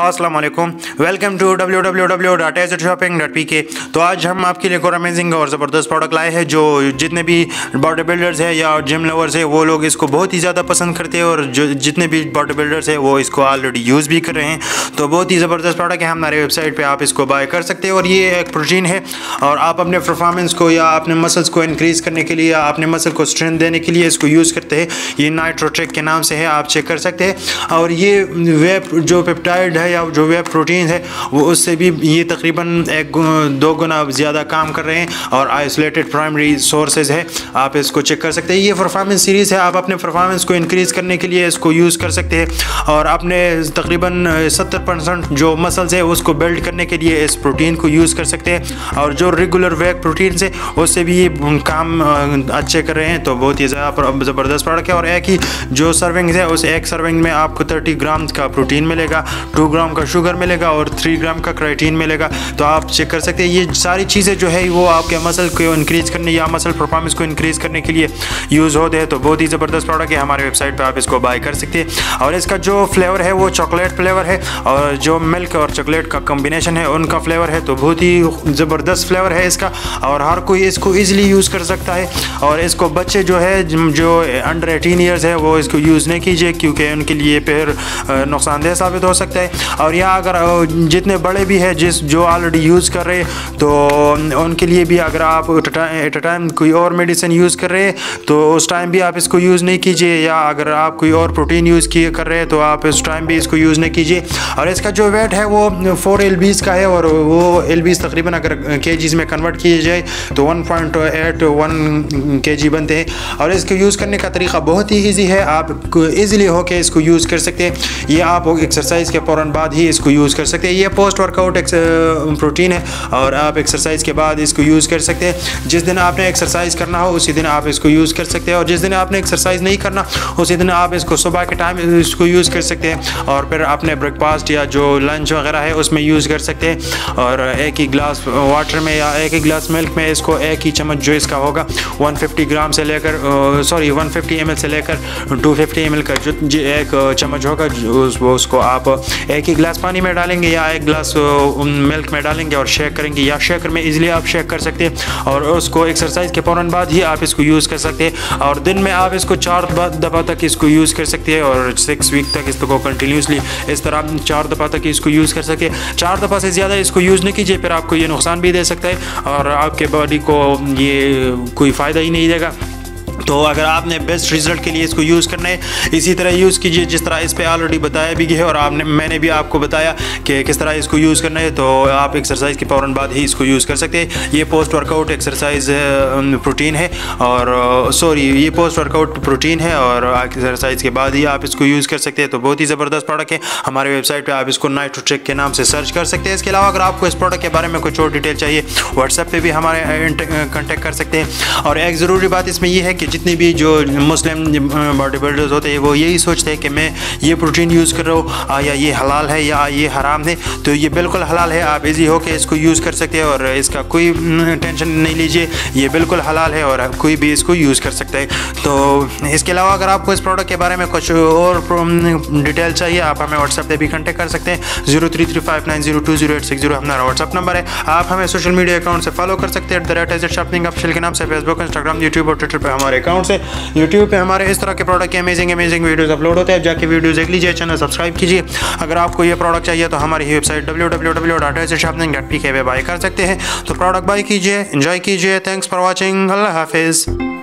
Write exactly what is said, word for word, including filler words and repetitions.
अस्सलाम वालेकुम, welcome to W W W dot AZ shopping dot P K. तो आज हम आपके लिए एक और अमेजिंग और ज़बरदस्त प्रोडक्ट लाए हैं जो जितने भी बॉडी बिल्डर्स हैं या जिम लवर्स हैं वो लोग इसको बहुत ही ज़्यादा पसंद करते हैं और जो जितने भी बॉडी बिल्डर्स हैं वो इसको ऑलरेडी यूज़ भी कर रहे हैं। तो बहुत ही ज़बरदस्त प्रोडक्ट है, हमारे वेबसाइट पर आप इसको बाय कर सकते हैं और ये एक प्रोटीन है और आप अपने परफॉर्मेंस को या अपने मसल्स को इनक्रीज़ करने के लिए या अपने मसल को स्ट्रेंथ देने के लिए इसको यूज़ करते हैं। ये नाइट्रोट्रेक के नाम से है, आप चेक कर सकते हैं। और ये वे जो पेप्टाइड है या जो वे प्रोटीन है वो उससे भी ये तकरीबन एक दो गुना ज़्यादा काम कर रहे हैं और आइसोलेटेड प्राइमरी सोर्सेज है, आप इसको चेक कर सकते हैं। ये परफॉर्मेंस सीरीज़ है, आप अपने परफॉर्मेंस को इंक्रीज़ करने के लिए इसको यूज़ कर सकते हैं और अपने तकरीबन सत्तर परसेंट जो मसल्स है उसको बिल्ड करने के लिए इस प्रोटीन को यूज़ कर सकते हैं और जो रेगुलर वे प्रोटीन से उससे भी ये काम अच्छे कर रहे हैं। तो बहुत ही ज़्यादा ज़बरदस्त प्रोडक्ट है और एक ही जो सर्विंग है उस एक सर्विंग में आपको तीस ग्राम का प्रोटीन मिलेगा, दो ग्राम का शुगर मिलेगा और तीन ग्राम का क्रिएटिन मिलेगा। तो आप चेक कर सकते हैं, ये सारी चीज़ें जो है वो आपके मसल को इंक्रीज़ करने या मसल परफॉर्मेंस को इंक्रीज़ करने के लिए यूज़ होते हैं। तो बहुत ही ज़बरदस्त प्रोडक्ट है, हमारे वेबसाइट पर आप इसको बाय कर सकते हैं। और इसका जो फ्लेवर है वो चॉकलेट फ्लेवर है और जो मिल्क और चॉकलेट का कॉम्बिनेशन है उनका फ्लेवर है, तो बहुत ही ज़बरदस्त फ्लेवर है इसका और हर कोई इसको ईजिली यूज़ कर सकता है। और इसको बच्चे जो है जो अंडर एटीन ईयर्स है वो इसको यूज़ नहीं कीजिए क्योंकि उनके लिए फिर नुकसानदेह साबित हो सकता है। और यहाँ अगर जितने बड़े भी है जिस जो ऑलरेडी यूज़ कर रहे हैं तो उनके लिए भी अगर आप एट अ टाइम कोई और मेडिसिन यूज़ कर रहे हैं तो उस टाइम भी आप इसको यूज़ नहीं कीजिए, या अगर आप कोई और प्रोटीन यूज़ किए कर रहे हैं तो आप उस टाइम भी इसको यूज़ नहीं कीजिए। और इसका जो वेट है वो फोर एल बीज़ का है और वो एल बीज़ तकरीबन अगर के जीज़ में कन्वर्ट किए जाए तो वन पॉइंट एट वन के जी बनते हैं। और इसको यूज़ करने का तरीका बहुत ही ईजी है, आप ईज़िली होके इसको यूज़ कर सकते हैं। ये आप एक्सरसाइज के फ़ौरन बाद ही इसको यूज़ कर सकते हैं। ये पोस्ट वर्कआउट प्रोटीन है और आप एक्सरसाइज के बाद इसको यूज़ कर सकते हैं। जिस दिन आपने एक्सरसाइज करना हो उसी दिन आप इसको यूज़ कर सकते हैं और जिस दिन आपने एक्सरसाइज नहीं करना उसी दिन आप इसको सुबह के टाइम इसको यूज़ कर सकते हैं और फिर अपने ब्रेकफास्ट या जो लंच वगैरह है उसमें यूज़ कर सकते हैं। और एक ही ग्लास वाटर में या एक ही ग्लास मिल्क में इसको एक ही चम्मच जो इसका होगा एक सौ पचास ग्राम से लेकर सॉरी एक सौ पचास एम एल से लेकर दो सौ पचास एम एल का जो एक चम्मच होगा वो उसको आप एक ही ग्लास पानी में डालेंगे या एक ग्लास मिल्क में डालेंगे और शेक करेंगे या शेकर में इजीली आप शेक कर सकते हैं और उसको एक्सरसाइज के फौरन बाद ही आप इसको यूज़ कर सकते हैं। और दिन में आप इसको चार दफ़ा तक इसको यूज़ कर सकते हैं और सिक्स वीक तक इसको कंटिन्यूसली इस तरह चार दफ़ा तक इसको यूज़ कर सकते हैं। चार दफ़ा से ज़्यादा इसको यूज़ नहीं कीजिए, फिर आपको ये नुकसान भी दे सकता है और आपके बॉडी को ये कोई फ़ायदा ही नहीं देगा। तो अगर आपने बेस्ट रिजल्ट के लिए इसको यूज़ करना है इसी तरह यूज़ कीजिए जिस तरह इस पर ऑलरेडी बताया भी गया है और आपने मैंने भी आपको बताया कि किस तरह इसको यूज़ करना है। तो आप एक्सरसाइज के फ़ौरन बाद ही इसको यूज़ कर सकते हैं। ये पोस्ट वर्कआउट एक्सरसाइज प्रोटीन है और सॉरी ये पोस्ट वर्कआउट प्रोटीन है और एक्सरसाइज के बाद ही आप इसको यूज़ कर सकते हैं। तो बहुत ही ज़बरदस्त प्रोडक्ट है, हमारे वेबसाइट पर आप इसको नाइट्रोट्रेक के नाम से सर्च कर सकते हैं। इसके अलावा अगर आपको इस प्रोडक्ट के बारे में कुछ और डिटेल चाहिए व्हाट्सएप पर भी हमारे कॉन्टैक्ट कर सकते हैं। और एक ज़रूरी बात इसमें यह है कि जितने भी जो मुस्लिम बॉडी बिल्डर्स होते हैं वो यही सोचते हैं कि मैं ये प्रोटीन यूज़ कर रहा हूँ या ये हलाल है या ये हराम है, तो ये बिल्कुल हलाल है, आप इजी होके इसको यूज़ कर सकते हैं और इसका कोई टेंशन नहीं लीजिए, ये बिल्कुल हलाल है और कोई भी इसको यूज़ कर सकता है। तो इसके अलावा अगर आपको इस प्रोडक्ट के बारे में कुछ और डिटेल चाहिए आप हमें व्हाट्सएप पर भी कॉन्टैक्ट कर सकते हैं। Zero three three five nine zero two zero eight six zero हमारा व्हाट्सएप नंबर है, आप हमें सोशल मीडिया अकाउंट से फॉलो कर सकते हैं at the rate AZ shopping official के नाम से फेसबुक, इंस्टाग्राम, यूट्यूब और ट्विटर पर हमारे अकाउंट से। यूट्यूब पे हमारे इस तरह के प्रोडक्ट के अमेजिंग अमेजिंग वीडियोस अपलोड होते हैं, जाके वीडियोस देख लीजिए, चैनल सब्सक्राइब कीजिए। अगर आपको ये प्रोडक्ट चाहिए तो हमारी website W W W dot AZ shopping dot P K पे बाय कर सकते हैं। तो प्रोडक्ट बाय कीजिए, एंजॉय कीजिए। थैंक्स फॉर वॉचिंग, अल्लाह हाफिज़।